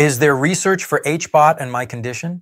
Is there research for HBOT and my condition?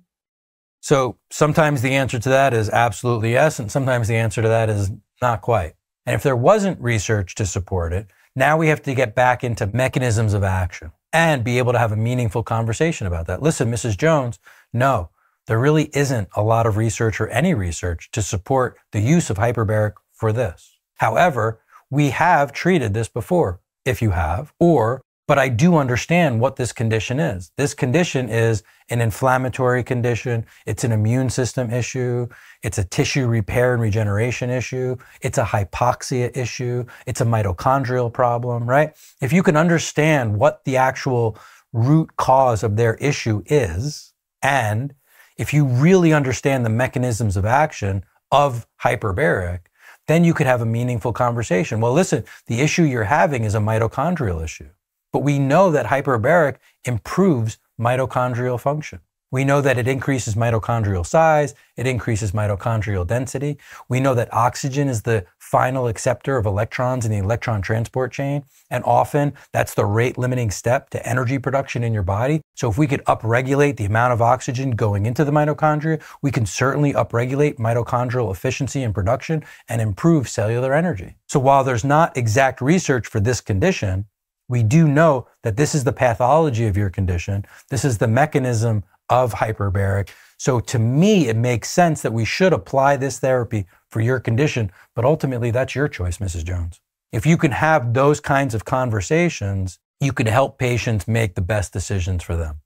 So sometimes the answer to that is absolutely yes, and sometimes the answer to that is not quite. And if there wasn't research to support it, now we have to get back into mechanisms of action and be able to have a meaningful conversation about that. Listen, Mrs. Jones, no, there really isn't a lot of research or any research to support the use of hyperbaric for this. However, we have treated this before, if you have, or, but I do understand what this condition is. This condition is an inflammatory condition. It's an immune system issue. It's a tissue repair and regeneration issue. It's a hypoxia issue. It's a mitochondrial problem, right? If you can understand what the actual root cause of their issue is, and if you really understand the mechanisms of action of hyperbaric, then you could have a meaningful conversation. Well, listen, the issue you're having is a mitochondrial issue, but we know that hyperbaric improves mitochondrial function. We know that it increases mitochondrial size, it increases mitochondrial density. We know that oxygen is the final acceptor of electrons in the electron transport chain, and often that's the rate limiting step to energy production in your body. So if we could upregulate the amount of oxygen going into the mitochondria, we can certainly upregulate mitochondrial efficiency and production and improve cellular energy. So while there's not exact research for this condition, we do know that this is the pathology of your condition. This is the mechanism of hyperbaric. So to me, it makes sense that we should apply this therapy for your condition, but ultimately that's your choice, Mrs. Jones. If you can have those kinds of conversations, you can help patients make the best decisions for them.